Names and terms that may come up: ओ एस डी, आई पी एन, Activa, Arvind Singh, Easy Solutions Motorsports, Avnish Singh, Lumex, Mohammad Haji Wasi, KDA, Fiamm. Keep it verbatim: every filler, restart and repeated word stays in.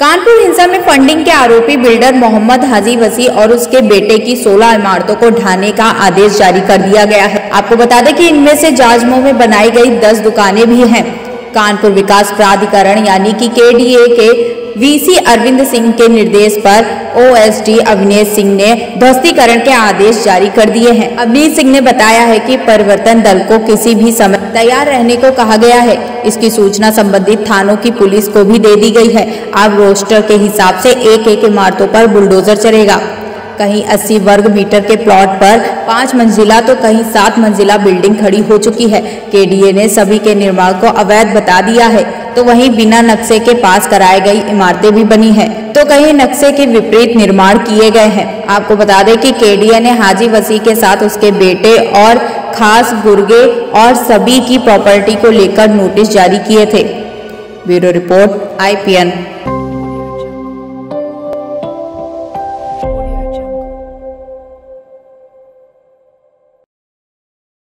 कानपुर हिंसा में फंडिंग के आरोपी बिल्डर मोहम्मद हाजी वसी और उसके बेटे की सोलह इमारतों को ढाने का आदेश जारी कर दिया गया है। आपको बता दें कि इनमें से जाजमो में बनाई गई दस दुकानें भी हैं। कानपुर विकास प्राधिकरण यानी कि के डी ए के वी सी अरविंद सिंह के निर्देश पर ओ एस डी Avnish Singh ने ध्वस्तीकरण के आदेश जारी कर दिए हैं। अवनीश सिंह ने बताया है कि परिवर्तन दल को किसी भी समय तैयार रहने को कहा गया है। इसकी सूचना संबंधित थानों की पुलिस को भी दे दी गई है। अब रोस्टर के हिसाब से एक एक इमारतों पर बुलडोजर चलेगा। कहीं अस्सी वर्ग मीटर के प्लॉट पर पाँच मंजिला तो कहीं सात मंजिला बिल्डिंग खड़ी हो चुकी है। के डी ए ने सभी के निर्माण को अवैध बता दिया है, तो वहीं बिना नक्शे के पास कराई गई इमारतें भी बनी हैं, तो कहीं नक्शे के विपरीत निर्माण किए गए हैं। आपको बता दें कि के डी ए ने हाजी वसी के साथ उसके बेटे और खास गुर्गे और सभी की प्रॉपर्टी को लेकर नोटिस जारी किए थे। Bureau report आई पी एन।